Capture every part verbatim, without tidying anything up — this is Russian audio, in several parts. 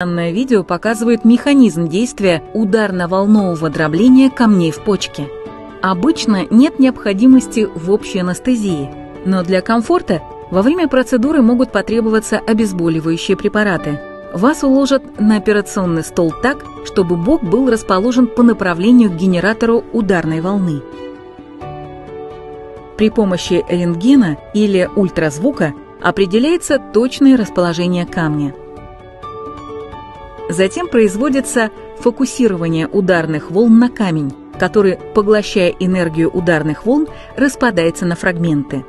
Данное видео показывает механизм действия ударно-волнового дробления камней в почке. Обычно нет необходимости в общей анестезии, но для комфорта во время процедуры могут потребоваться обезболивающие препараты. Вас уложат на операционный стол так, чтобы бок был расположен по направлению к генератору ударной волны. При помощи рентгена или ультразвука определяется точное расположение камня. Затем производится фокусирование ударных волн на камень, который, поглощая энергию ударных волн, распадается на фрагменты.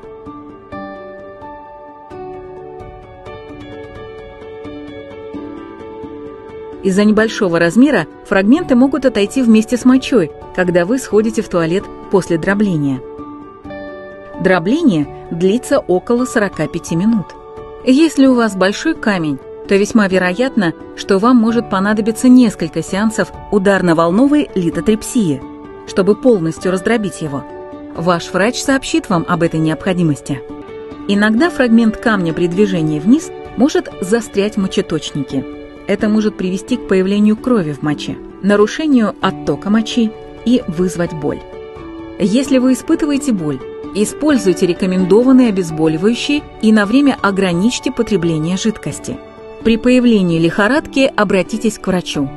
Из-за небольшого размера фрагменты могут отойти вместе с мочой, когда вы сходите в туалет после дробления. Дробление длится около сорока пяти минут. Если у вас большой камень, то весьма вероятно, что вам может понадобиться несколько сеансов ударно-волновой литотрипсии, чтобы полностью раздробить его. Ваш врач сообщит вам об этой необходимости. Иногда фрагмент камня при движении вниз может застрять в мочеточнике. Это может привести к появлению крови в моче, нарушению оттока мочи и вызвать боль. Если вы испытываете боль, используйте рекомендованные обезболивающие и на время ограничьте потребление жидкости. При появлении лихорадки обратитесь к врачу.